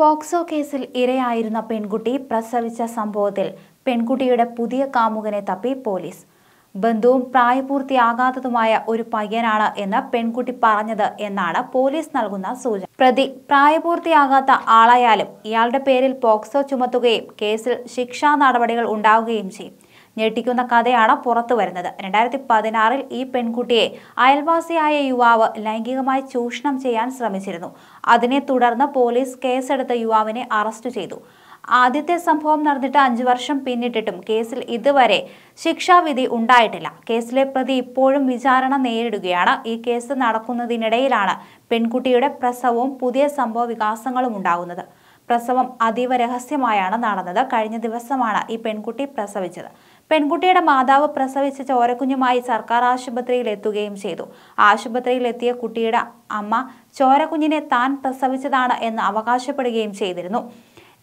POCSO കേസിൽ ഇരയായിരുന്ന പെൺകുട്ടി പ്രസവിച്ച സംഭവത്തിൽ പെൺകുട്ടിയുടെ പുതിയ കാമുകനെ തപ്പി പോലീസ്. ബന്ധുവും പ്രായപൂർത്തിയാകാത്തതുമായ ഒരു പയ്യനാണ് എന്ന് പെൺകുട്ടി പറഞ്ഞത് എന്നാണ് പോലീസ് നൽകുന്ന സൂചന. പ്രതി പ്രായപൂർത്തിയാകാത്ത ആളായാലും ഇയാളുടെ പേരിൽ പോക്സോ ചുമത്തുകയും കേസിൽ ശിക്ഷാ നടപടികൾ ഉണ്ടാവുകയും ചെയ്യും. ഞെട്ടിക്കുന്ന കഥയാണ് പുറത്തു വരുന്നത്. 2016-ൽ ഈ പെൺകുട്ടിയെ അയൽവാസിയായ യുവാവ് ലൈംഗികമായി ചൂഷണം ചെയ്യാൻ ശ്രമിച്ചിരുന്നു. അതിനെ തുടർന്ന് പോലീസ് കേസെടുത്ത് യുവാവിനെ അറസ്റ്റ് ചെയ്തു. ആദ്യത്തെ സംഭവം നടന്നിട്ട് 5 വർഷം പിന്നിട്ടിട്ടും കേസിൽ ഇതുവരെ ശിക്ഷാവിധി ഉണ്ടായിട്ടില്ല. കേസിലെ പ്രതി ഇപ്പോഴും വിചാരണ നേരിടുകയാണ്. ഈ കേസ് നടക്കുന്നതിനിടയിലാണ് പെൺകുട്ടിയുടെ പ്രസവവും പുതിയ സംഭവ വികാസങ്ങളും ഉണ്ടാകുന്നത്. പ്രസവം അതീവ രഹസ്യമായാണ് നടന്നത്. കഴിഞ്ഞ ദിവസമാണ് ഈ പെൺകുട്ടി പ്രസവിച്ചത്. പെൺകുട്ടിയുടെ മാതാവ് പ്രസവിച്ച ചോരക്കുഞ്ഞുമായി സർക്കാർ ആശുപത്രിയിൽ എത്തുകയും ചെയ്തു. ആശുപത്രിയിലെത്തിയ കുട്ടിയുടെ അമ്മ ചോരക്കുഞ്ഞിനെ താൻ പ്രസവിച്ചതാണ് എന്ന് അവകാശപ്പെടുകയും ചെയ്തിരുന്നു.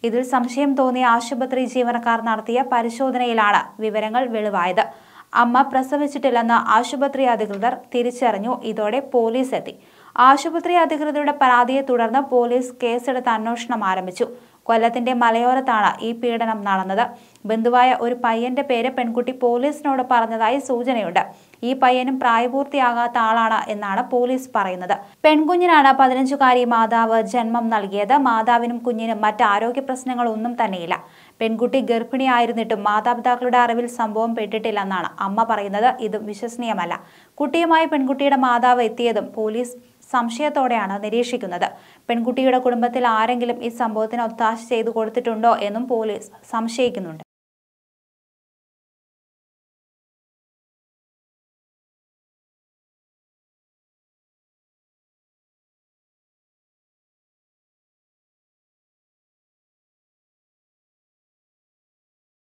ഇതിൽ സംശയം തോന്നിയ ആശുപത്രി ജീവനക്കാർ നടത്തിയ പരിശോധനയിലാണ് വിവരങ്ങൾ വെളിവായത്. അമ്മ പ്രസവിച്ചിട്ടില്ലെന്ന് ആശുപത്രി അധികൃതർ തിരിച്ചറിഞ്ഞു. ഇതോടെ പോലീസ് എത്തി. ആശുപത്രി അധികൃതരുടെ പരാതിയെ തുടർന്ന് പോലീസ് കേസെടുത്ത് അന്വേഷണം ആരംഭിച്ചു. കൊല്ലത്തിന്റെ മലയോരത്താണ് ഈ പീഡനം നടന്നത്. ബന്ധുവായ ഒരു പയ്യന്റെ പേര് പെൺകുട്ടി പോലീസിനോട് പറഞ്ഞതായി സൂചനയുണ്ട്. ഈ പയ്യനും പ്രായപൂർത്തിയാകാത്ത ആളാണ് എന്നാണ് പോലീസ് പറയുന്നത്. പെൺകുഞ്ഞിനാണ് 15-കാരി മാതാവ് ജന്മം നൽകിയത്. മാതാവിനും കുഞ്ഞിനും മറ്റ് ആരോഗ്യ പ്രശ്നങ്ങളൊന്നും തന്നെയില്ല. പെൺകുട്ടി ഗർഭിണിയായിരുന്നിട്ടും മാതാപിതാക്കളുടെ അറിവിൽ സംഭവം പെട്ടിട്ടില്ലെന്നാണ് അമ്മ പറയുന്നത്. ഇത് വിശ്വസനീയമല്ല. കുട്ടിയുമായി പെൺകുട്ടിയുടെ മാതാവ് എത്തിയതും പോലീസ് സംശയത്തോടെയാണ് നിരീക്ഷിക്കുന്നത്. പെൺകുട്ടിയുടെ കുടുംബത്തിൽ ആരെങ്കിലും ഈ സംഭവത്തിന് ഒത്താശ ചെയ്തു കൊടുത്തിട്ടുണ്ടോ എന്നും പോലീസ് സംശയിക്കുന്നുണ്ട്.